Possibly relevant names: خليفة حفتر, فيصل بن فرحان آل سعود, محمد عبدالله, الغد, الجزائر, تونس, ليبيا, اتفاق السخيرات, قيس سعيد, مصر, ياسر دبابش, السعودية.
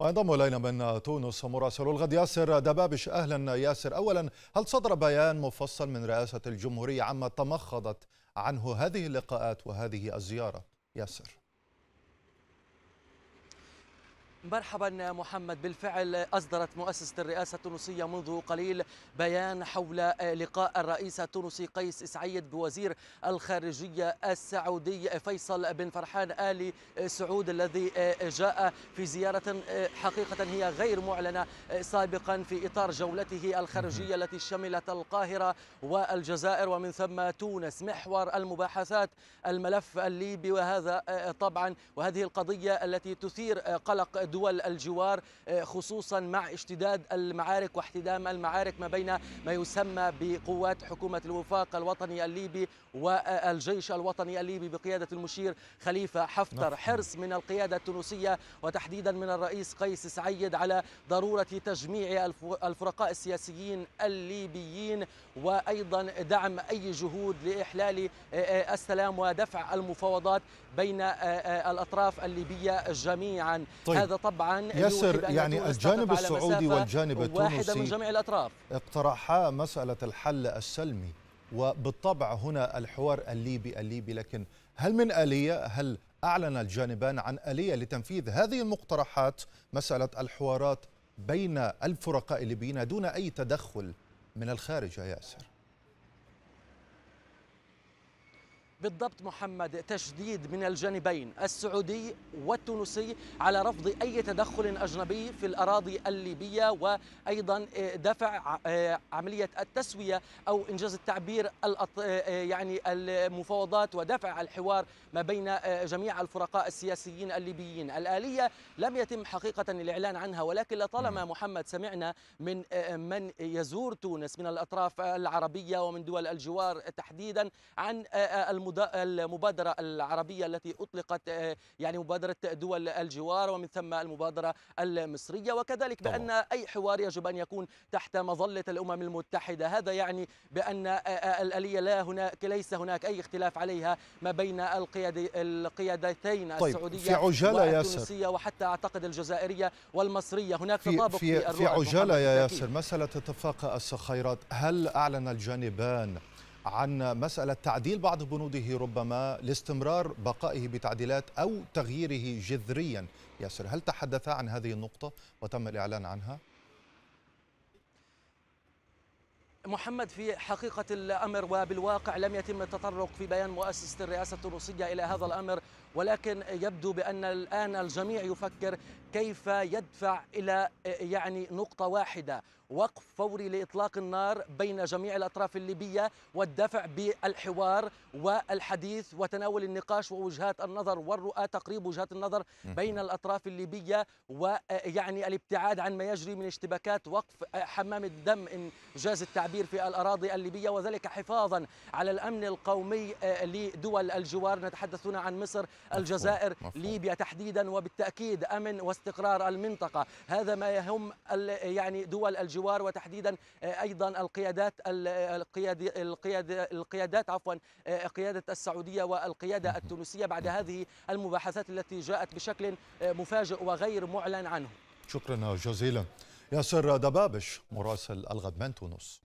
وينضم الينا من تونس مراسل الغد ياسر دبابش. اهلا ياسر. اولا، هل صدر بيان مفصل من رئاسة الجمهورية عما تمخضت عنه هذه اللقاءات وهذه الزيارة؟ ياسر. مرحبا محمد. بالفعل أصدرت مؤسسة الرئاسة التونسية منذ قليل بيان حول لقاء الرئيس التونسي قيس سعيد بوزير الخارجية السعودي فيصل بن فرحان آل سعود، الذي جاء في زيارة حقيقة هي غير معلنة سابقا في إطار جولته الخارجية التي شملت القاهرة والجزائر ومن ثم تونس. محور المباحثات الملف الليبي، وهذا طبعا وهذه القضية التي تثير قلق دول الجوار، خصوصا مع اشتداد المعارك واحتدام المعارك ما بين ما يسمى بقوات حكومة الوفاق الوطني الليبي والجيش الوطني الليبي بقيادة المشير خليفة حفتر. حرص من القيادة التونسية وتحديدا من الرئيس قيس سعيد على ضرورة تجميع الفرقاء السياسيين الليبيين، وأيضا دعم أي جهود لإحلال السلام ودفع المفاوضات بين الأطراف الليبية جميعا. طيب. هذا طبعا ياسر، يعني الجانب السعودي والجانب التونسي من جميع الأطراف اقترحا مسألة الحل السلمي، وبالطبع هنا الحوار الليبي، لكن هل من آلية؟ هل أعلن الجانبان عن آلية لتنفيذ هذه المقترحات، مسألة الحوارات بين الفرقاء الليبيين دون أي تدخل من الخارج يا ياسر؟ بالضبط محمد. تشديد من الجانبين السعودي والتونسي على رفض أي تدخل أجنبي في الأراضي الليبية، وأيضا دفع عملية التسوية أو إنجاز التعبير يعني المفاوضات ودفع الحوار ما بين جميع الفرقاء السياسيين الليبيين. الآلية لم يتم حقيقة الإعلان عنها، ولكن لطالما محمد سمعنا من يزور تونس من الأطراف العربية ومن دول الجوار تحديدا عن المبادرة العربية التي أطلقت، يعني مبادرة دول الجوار ومن ثم المبادرة المصرية، وكذلك بأن أي حوار يجب أن يكون تحت مظلة الأمم المتحدة. هذا يعني بأن الآلية ليس هناك أي اختلاف عليها ما بين القيادتين. طيب. السعودية والتونسية وحتى أعتقد الجزائرية والمصرية، هناك تطابق في عجالة يا ياسر. مسألة اتفاق السخيرات، هل أعلن الجانبان عن مسألة تعديل بعض بنوده ربما لاستمرار بقائه بتعديلات أو تغييره جذريا؟ ياسر، هل تحدثا عن هذه النقطة وتم الإعلان عنها؟ محمد، في حقيقة الأمر وبالواقع لم يتم التطرق في بيان مؤسسة الرئاسة التونسية إلى هذا الأمر، ولكن يبدو بأن الآن الجميع يفكر كيف يدفع إلى يعني نقطة واحدة، وقف فوري لإطلاق النار بين جميع الأطراف الليبية، والدفع بالحوار والحديث وتناول النقاش ووجهات النظر والرؤى، تقريب وجهات النظر بين الأطراف الليبية، ويعني الابتعاد عن ما يجري من اشتباكات، وقف حمام الدم إن جاز التعبير في الأراضي الليبية، وذلك حفاظا على الأمن القومي لدول الجوار. نتحدث هنا عن مصر، الجزائر، ليبيا تحديدا، وبالتأكيد أمن واستقرار المنطقة. هذا ما يهم يعني دول الجوار وتحديدا ايضا القيادات قيادة السعودية والقيادة التونسية بعد هذه المباحثات التي جاءت بشكل مفاجئ وغير معلن عنه. شكرا جزيلا ياسر دبابش مراسل الغد من تونس.